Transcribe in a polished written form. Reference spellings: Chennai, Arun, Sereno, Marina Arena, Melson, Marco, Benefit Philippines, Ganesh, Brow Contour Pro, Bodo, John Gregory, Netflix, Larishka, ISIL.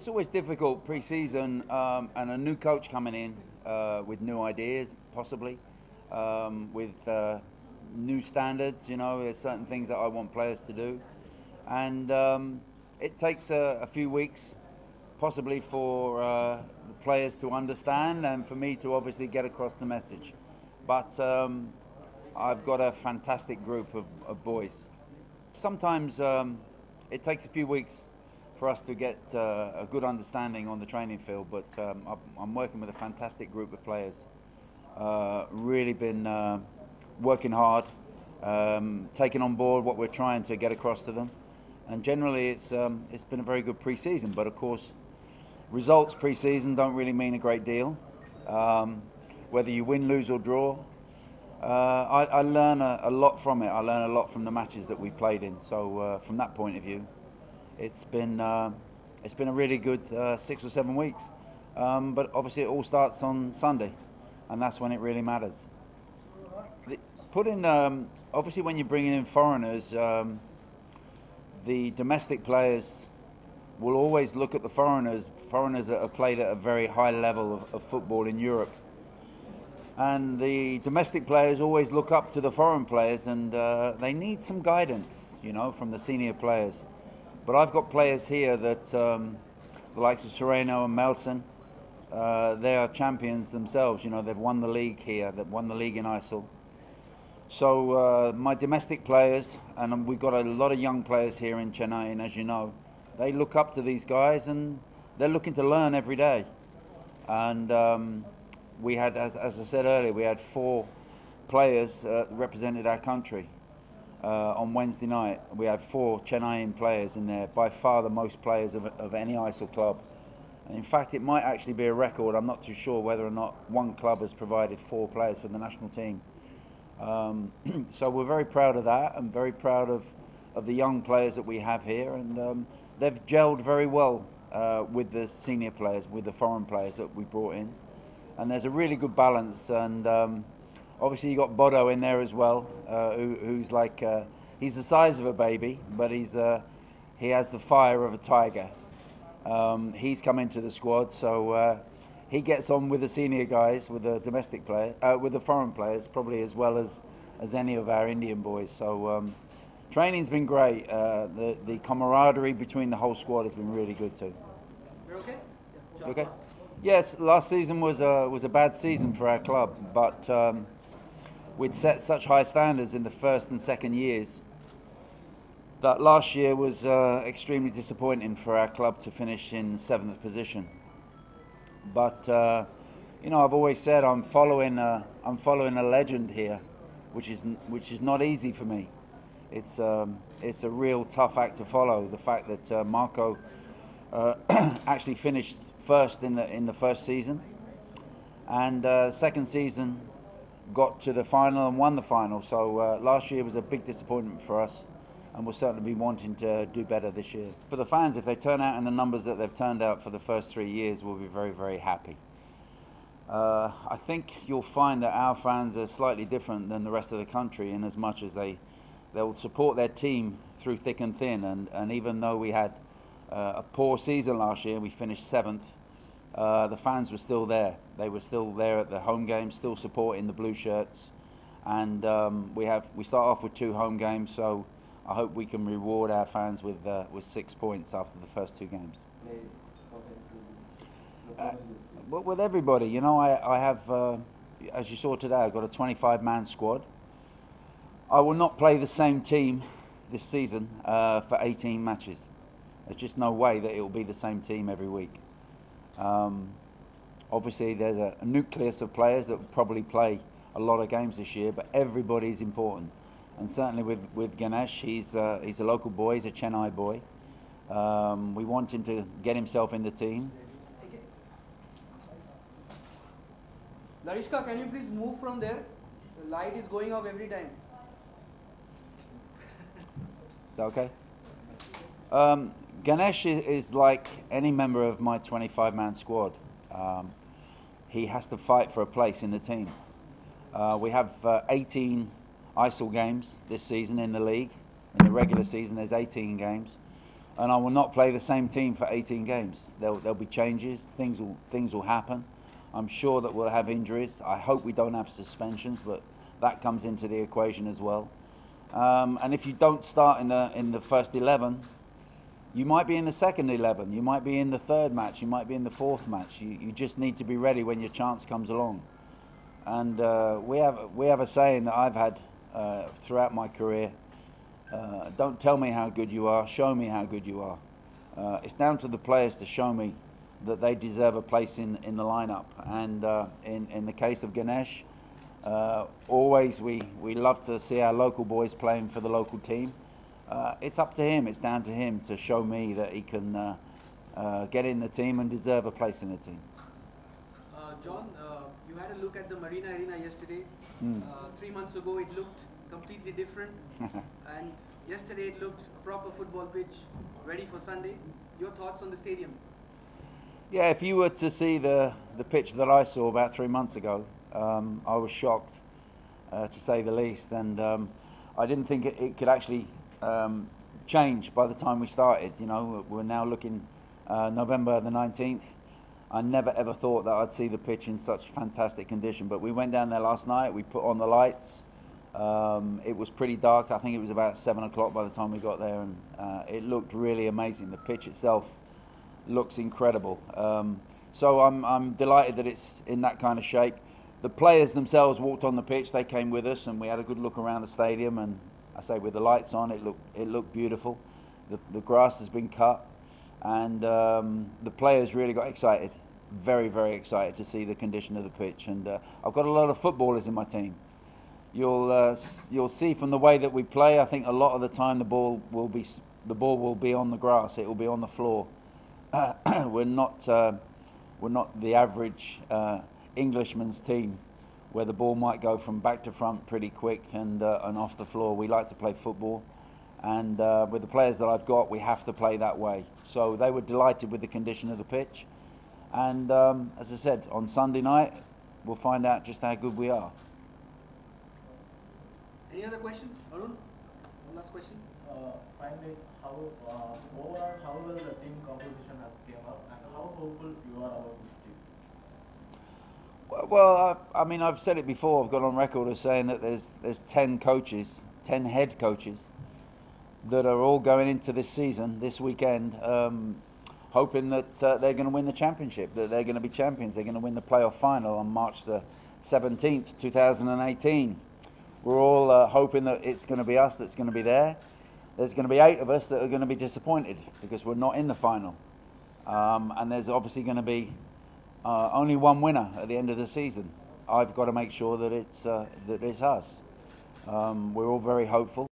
it's always difficult pre-season and a new coach coming in with new ideas, possibly, with new standards. You know, there's certain things that I want players to do. And it takes a few weeks, possibly, for the players to understand and for me to obviously get across the message. But I've got a fantastic group of boys. Sometimes it takes a few weeks for us to get a good understanding on the training field, but I'm working with a fantastic group of players. Really been working hard, taking on board what we're trying to get across to them. And generally it's been a very good pre-season, but of course results pre-season don't really mean a great deal. Whether you win, lose or draw, I learn a lot from it. I learn a lot from the matches that we played in. So from that point of view, it's been a really good 6 or 7 weeks. But obviously it all starts on Sunday, and that's when it really matters. Obviously when you're bringing in foreigners, the domestic players will always look at the foreigners that have played at a very high level of football in Europe. And the domestic players always look up to the foreign players, and they need some guidance, you know, from the senior players. But I've got players here that, the likes of Sereno and Melson, they are champions themselves. You know, they've won the league here, they've won the league in ISIL. So my domestic players, and we've got a lot of young players here in Chennai, and as you know, they look up to these guys and they're looking to learn every day. And we had, as I said earlier, we had 4 players represented our country on Wednesday night. We had 4 Chennaian players in there, by far the most players of any ISIL club. And in fact, it might actually be a record. I'm not too sure whether or not one club has provided 4 players for the national team. So we're very proud of that, and very proud of the young players that we have here, and they've gelled very well with the senior players, with the foreign players that we brought in, and there's a really good balance. And obviously you got Bodo in there as well, who's like he's the size of a baby, but he has the fire of a tiger. He's come into the squad, so. He gets on with the senior guys, with the domestic players, with the foreign players, probably as well as any of our Indian boys. So training's been great. The camaraderie between the whole squad has been really good too. You're okay? Yeah. Okay. Yes, last season was a bad season for our club, but we'd set such high standards in the first and second years that last year was extremely disappointing for our club to finish in 7th position. But you know, I've always said I'm following a legend here, which is not easy for me. It's a real tough act to follow. The fact that Marco actually finished first in the first season, and second season got to the final and won the final. So last year was a big disappointment for us, and we'll certainly be wanting to do better this year. For the fans, if they turn out in the numbers that they've turned out for the first 3 years, we'll be very, very happy. I think you'll find that our fans are slightly different than the rest of the country, in as much as they'll support their team through thick and thin. And even though we had a poor season last year, we finished 7th, the fans were still there. They were still there at the home games, still supporting the blue shirts. And we start off with 2 home games, so I hope we can reward our fans with 6 points after the first 2 games. With everybody, you know, I have, as you saw today, I've got a 25-man squad. I will not play the same team this season for 18 matches. There's just no way that it will be the same team every week. Obviously, there's a nucleus of players that will probably play a lot of games this year, but everybody's important. And certainly with Ganesh, he's a local boy, he's a Chennai boy. We want him to get himself in the team. Larishka, can you please move from there? The light is going off every time. Is that okay? Ganesh is like any member of my 25-man squad. He has to fight for a place in the team. We have 18 ISIL games this season in the league. In the regular season, there's 18 games. and I will not play the same team for 18 games. There'll be changes, things will happen. I'm sure that we'll have injuries. I hope we don't have suspensions, but that comes into the equation as well. And if you don't start in the first 11, you might be in the second 11, you might be in the third match, you might be in the fourth match. You just need to be ready when your chance comes along. And we have a saying that I've had throughout my career. Don't tell me how good you are, show me how good you are. It's down to the players to show me that they deserve a place in the lineup. And in the case of Ganesh, always we love to see our local boys playing for the local team. It's up to him, it's down to him to show me that he can get in the team and deserve a place in the team. John, you had a look at the Marina Arena yesterday. 3 months ago it looked completely different, and yesterday it looked a proper football pitch, ready for Sunday. Your thoughts on the stadium? Yeah, if you were to see the pitch that I saw about 3 months ago, I was shocked, to say the least, and I didn't think it could actually change by the time we started. You know, we're now looking November the 19th. I never ever thought that I'd see the pitch in such fantastic condition, but we went down there last night, we put on the lights. It was pretty dark. I think it was about 7 o'clock by the time we got there, and it looked really amazing. The pitch itself looks incredible. So I'm delighted that it's in that kind of shape. The players themselves walked on the pitch. They came with us, and we had a good look around the stadium. And I say, with the lights on, it looked beautiful. The grass has been cut, and the players really got excited, very, very excited to see the condition of the pitch. And I've got a lot of footballers in my team. You'll see from the way that we play, I think a lot of the time the ball will be on the grass. It will be on the floor. We're not the average Englishman's team, where the ball might go from back to front pretty quick and off the floor. We like to play football, and with the players that I've got, we have to play that way. So they were delighted with the condition of the pitch, and as I said, on Sunday night we'll find out just how good we are. Any other questions, Arun? One last question. Finally, how well the team composition has came up, and how hopeful you are about this team? Well, I mean, I've said it before. I've got on record as saying that there's 10 coaches, 10 head coaches, that are all going into this season, this weekend, hoping that they're going to win the championship, that they're going to be champions, they're going to win the playoff final on March the 17th, 2018. We're all hoping that it's going to be us that's going to be there. There's going to be 8 of us that are going to be disappointed because we're not in the final. And there's obviously going to be only one winner at the end of the season. I've got to make sure that it's us. We're all very hopeful.